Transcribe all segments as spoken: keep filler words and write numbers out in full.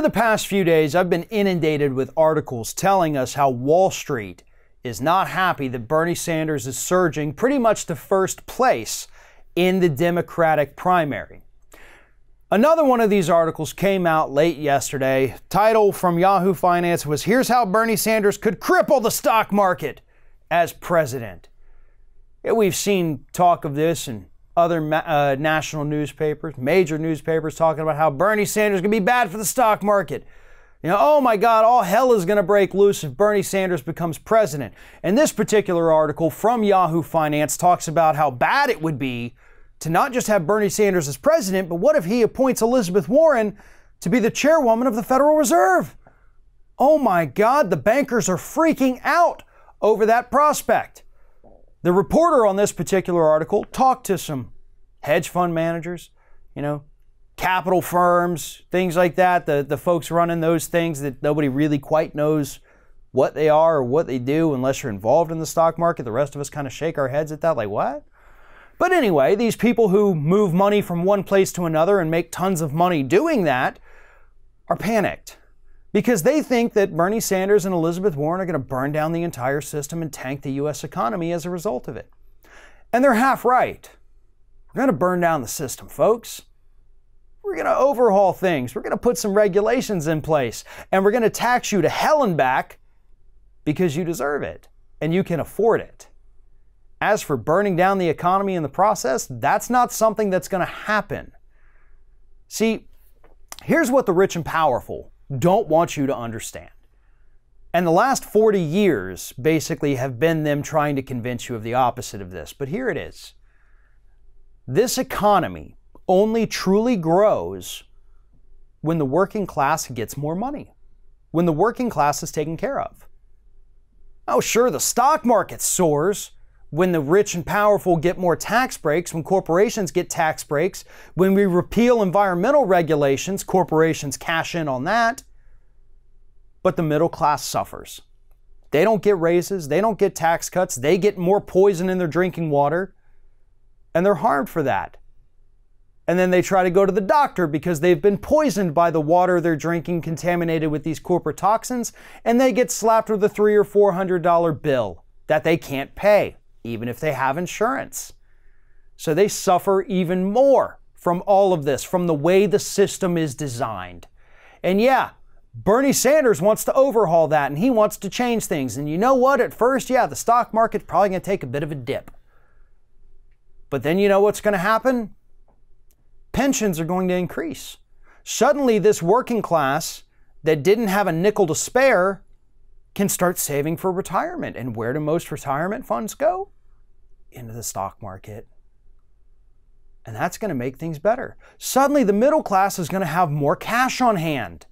Over the past few days, I've been inundated with articles telling us how Wall Street is not happy that Bernie Sanders is surging pretty much to first place in the Democratic primary. Another one of these articles came out late yesterday. Title from Yahoo Finance was, "Here's how Bernie Sanders could cripple the stock market as president." Yeah, we've seen talk of this in other uh, national newspapers, major newspapers, talking about how Bernie Sanders can be bad for the stock market. You know, oh my God, all hell is going to break loose if Bernie Sanders becomes president. And this particular article from Yahoo Finance talks about how bad it would be to not just have Bernie Sanders as president, but what if he appoints Elizabeth Warren to be the chairwoman of the Federal Reserve? Oh my God, the bankers are freaking out over that prospect. The reporter on this particular article talked to some hedge fund managers, you know, capital firms, things like that, the, the folks running those things that nobody really quite knows what they are or what they do unless you're involved in the stock market. The rest of us kind of shake our heads at that, like, what? But anyway, these people who move money from one place to another and make tons of money doing that are panicked because they think that Bernie Sanders and Elizabeth Warren are going to burn down the entire system and tank the U S economy as a result of it. And they're half right. We're going to burn down the system, folks. We're going to overhaul things. We're going to put some regulations in place, and we're going to tax you to hell and back because you deserve it and you can afford it. As for burning down the economy in the process, that's not something that's going to happen. See, here's what the rich and powerful don't want you to understand. And the last forty years basically have been them trying to convince you of the opposite of this. But here it is. This economy only truly grows when the working class gets more money, when the working class is taken care of. Oh, sure, the stock market soars when the rich and powerful get more tax breaks, when corporations get tax breaks, when we repeal environmental regulations, corporations cash in on that. But the middle class suffers. They don't get raises, they don't get tax cuts, they get more poison in their drinking water, and they're harmed for that. And then they try to go to the doctor because they've been poisoned by the water they're drinking contaminated with these corporate toxins, and they get slapped with a three hundred or four hundred dollar bill that they can't pay, even if they have insurance. So they suffer even more from all of this, from the way the system is designed. And yeah, Bernie Sanders wants to overhaul that, and he wants to change things. And you know what? At first, yeah, the stock market's probably going to take a bit of a dip. But then you know what's going to happen? Pensions are going to increase. Suddenly, this working class that didn't have a nickel to spare can start saving for retirement. And where do most retirement funds go? Into the stock market. And that's going to make things better. Suddenly, the middle class is going to have more cash on hand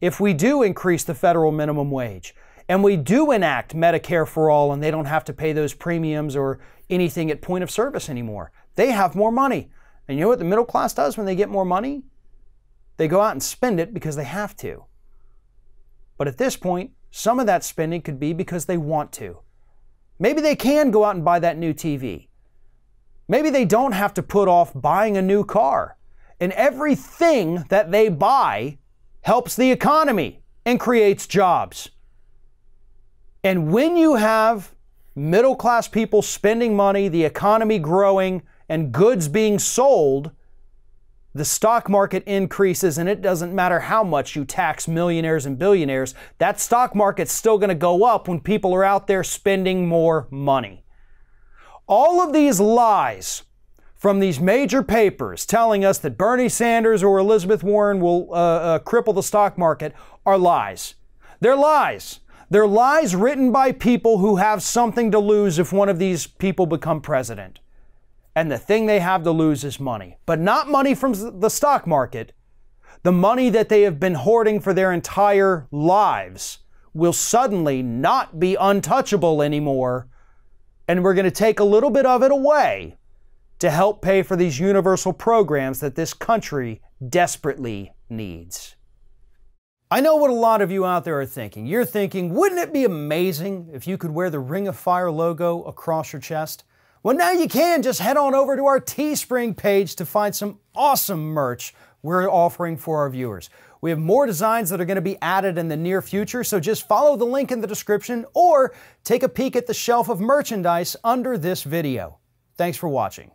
if we do increase the federal minimum wage and we do enact Medicare for all and they don't have to pay those premiums or anything at point of service anymore. They have more money. And you know what the middle class does when they get more money? They go out and spend it because they have to. But at this point, some of that spending could be because they want to. Maybe they can go out and buy that new T V. Maybe they don't have to put off buying a new car. And everything that they buy helps the economy and creates jobs. And when you have middle-class people spending money, the economy growing, and goods being sold, the stock market increases, and it doesn't matter how much you tax millionaires and billionaires, that stock market's still going to go up when people are out there spending more money. All of these lies from these major papers telling us that Bernie Sanders or Elizabeth Warren will uh, uh, cripple the stock market are lies. They're lies. They're lies written by people who have something to lose if one of these people become president. And the thing they have to lose is money, but not money from the stock market. The money that they have been hoarding for their entire lives will suddenly not be untouchable anymore. And we're going to take a little bit of it away to help pay for these universal programs that this country desperately needs. I know what a lot of you out there are thinking. You're thinking, wouldn't it be amazing if you could wear the Ring of Fire logo across your chest? Well, now you can. Just head on over to our Teespring page to find some awesome merch we're offering for our viewers. We have more designs that are going to be added in the near future, so just follow the link in the description or take a peek at the shelf of merchandise under this video. Thanks for watching.